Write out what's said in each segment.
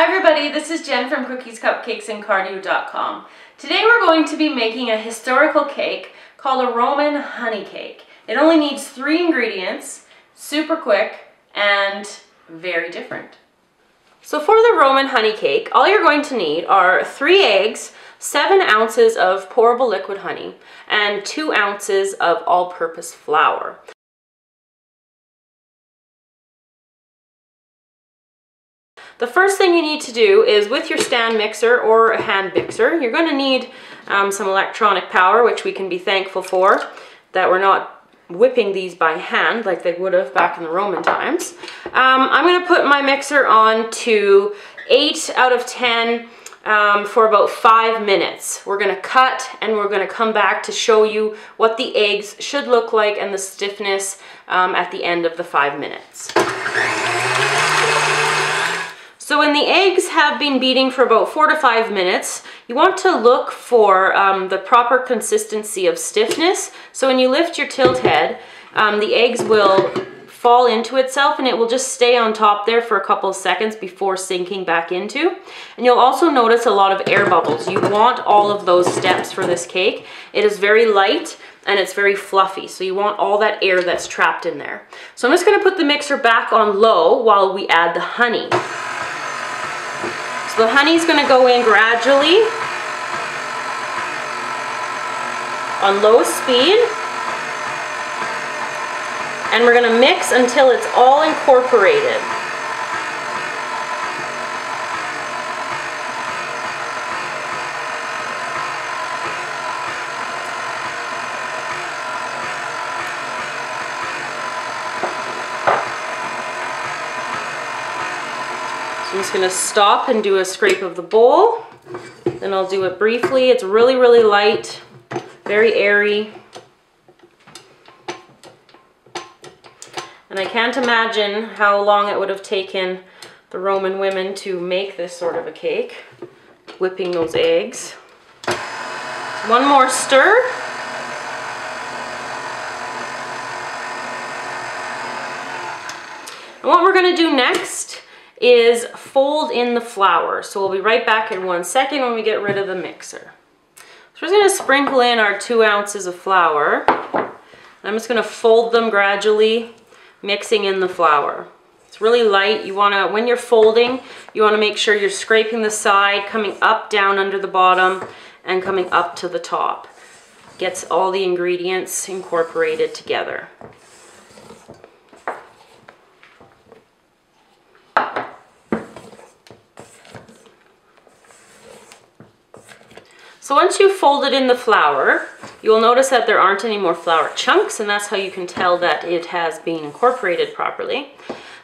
Hi everybody, this is Jen from Cookies Cupcakes and Cardio.com. Today we're going to be making a historical cake called a Roman honey cake. It only needs 3 ingredients, super quick and very different. So for the Roman honey cake, all you're going to need are 3 eggs, 7 ounces of pourable liquid honey, and 2 ounces of all-purpose flour. The first thing you need to do is, with your stand mixer or a hand mixer, you're going to need some electronic power, which we can be thankful for, that we're not whipping these by hand like they would have back in the Roman times. I'm going to put my mixer on to 8 out of 10 for about 5 minutes. We're going to cut and we're going to come back to show you what the eggs should look like and the stiffness at the end of the 5 minutes. So when the eggs have been beating for about 4 to 5 minutes, you want to look for the proper consistency of stiffness. So when you lift your tilt head, the eggs will fall into itself and it will just stay on top there for a couple of seconds before sinking back into. And you'll also notice a lot of air bubbles. You want all of those steps for this cake. It is very light and it's very fluffy, so you want all that air that's trapped in there. So I'm just going to put the mixer back on low while we add the honey. The honey's going to go in gradually on low speed, and we're going to mix until it's all incorporated. I'm just going to stop and do a scrape of the bowl, then I'll do it briefly. It's really, really light, very airy. And I can't imagine how long it would have taken the Roman women to make this sort of a cake, whipping those eggs. One more stir. And what we're going to do next is fold in the flour. So we'll be right back in 1 second when we get rid of the mixer. So we're just going to sprinkle in our 2 ounces of flour. I'm just going to fold them gradually, mixing in the flour. It's really light. You want to, when you're folding, you want to make sure you're scraping the side, coming up, down under the bottom, and coming up to the top. Gets all the ingredients incorporated together. So once you've folded in the flour, you'll notice that there aren't any more flour chunks, and that's how you can tell that it has been incorporated properly.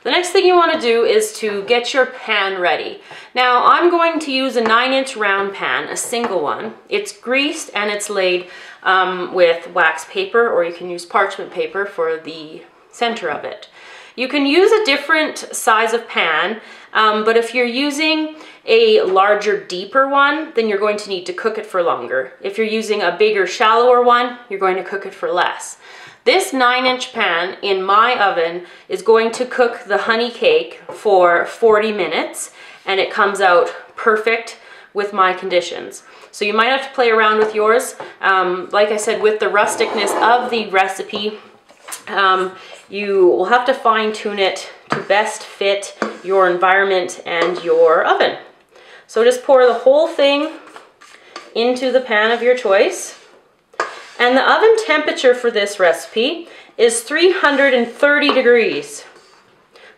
The next thing you want to do is to get your pan ready. Now I'm going to use a 9-inch round pan, a single one. It's greased and it's laid with wax paper, or you can use parchment paper for the center of it. You can use a different size of pan, but if you're using a larger, deeper one, then you're going to need to cook it for longer. If you're using a bigger, shallower one, you're going to cook it for less. This 9-inch pan in my oven is going to cook the honey cake for 40 minutes, and it comes out perfect with my conditions. So you might have to play around with yours. Like I said, with the rusticness of the recipe, you will have to fine-tune it to best fit your environment and your oven. So just pour the whole thing into the pan of your choice. And the oven temperature for this recipe is 330 degrees.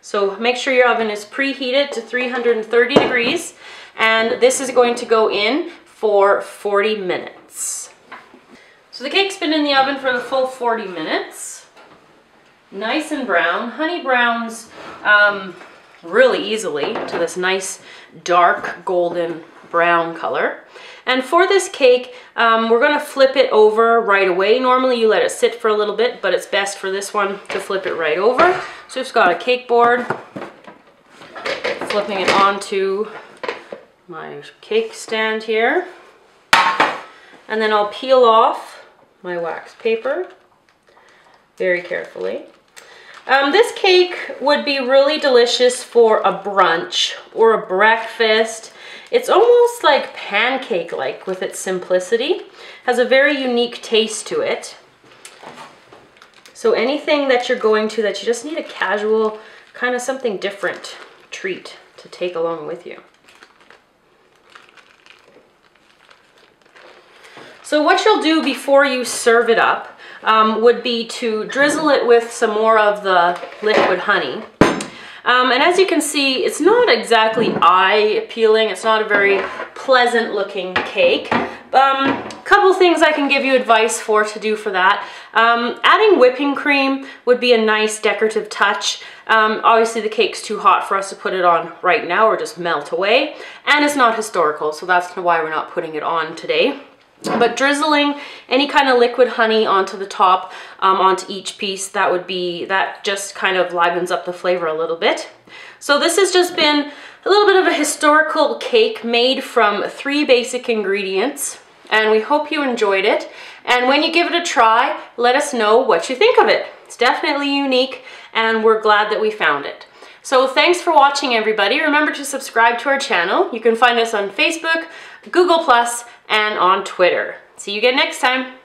So make sure your oven is preheated to 330 degrees. And this is going to go in for 40 minutes. So the cake's been in the oven for the full 40 minutes. Nice and brown. Honey browns really easily to this nice dark golden brown color. And for this cake, we're going to flip it over right away. Normally you let it sit for a little bit, but it's best for this one to flip it right over. So I've got a cake board, flipping it onto my cake stand here. And then I'll peel off my wax paper very carefully. This cake would be really delicious for a brunch or a breakfast. It's almost like pancake-like with its simplicity. Has a very unique taste to it. So anything that you're going to that you just need a casual, kind of something different treat to take along with you. So what you'll do before you serve it up would be to drizzle it with some more of the liquid honey. And as you can see, it's not exactly eye-appealing. It's not a very pleasant-looking cake. Couple things I can give you advice for to do for that. Adding whipping cream would be a nice decorative touch. Obviously the cake's too hot for us to put it on right now or just melt away. And it's not historical, so that's why we're not putting it on today. But drizzling any kind of liquid honey onto the top, onto each piece, that just kind of livens up the flavor a little bit. So this has just been a little bit of a historical cake made from 3 basic ingredients, and we hope you enjoyed it. And when you give it a try, let us know what you think of it. It's definitely unique, and we're glad that we found it. So thanks for watching, everybody. Remember to subscribe to our channel. You can find us on Facebook, Google+, and on Twitter. See you again next time.